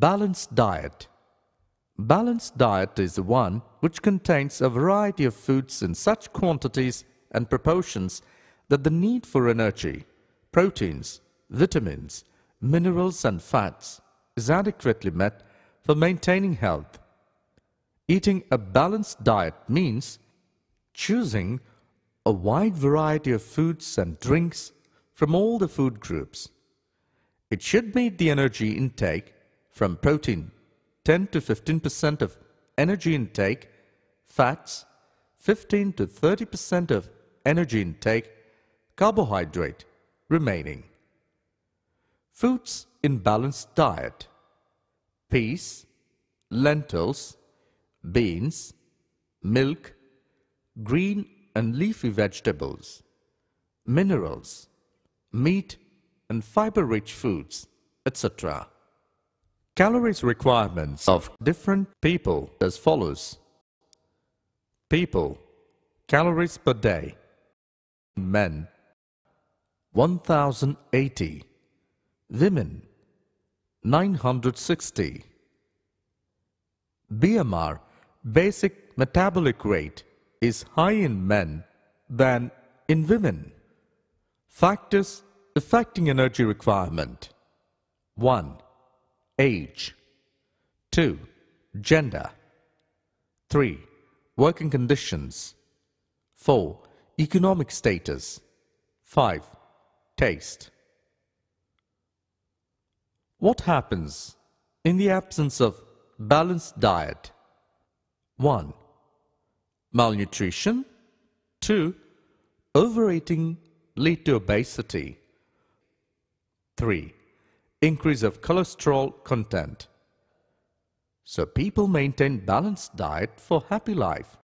Balanced diet. Balanced diet is the one which contains a variety of foods in such quantities and proportions that the need for energy, proteins, vitamins, minerals and fats is adequately met for maintaining health. Eating a balanced diet means choosing a wide variety of foods and drinks from all the food groups. It should meet the energy intake from protein, 10 to 15% of energy intake, fats, 15 to 30% of energy intake, carbohydrate remaining. Foods in balanced diet: peas, lentils, beans, milk, green and leafy vegetables, minerals, meat and fiber-rich foods, etc. Calories requirements of different people as follows. People, calories per day. Men, 1080. Women, 960. BMR, basic metabolic rate, is higher in men than in women. Factors affecting energy requirement: 1. Age. 2. Gender. 3. Working conditions. 4. Economic status. 5. Taste. What happens in the absence of balanced diet? 1. Malnutrition. 2. Overeating lead to obesity. 3. Increase of cholesterol content. So people maintain balanced diet for happy life.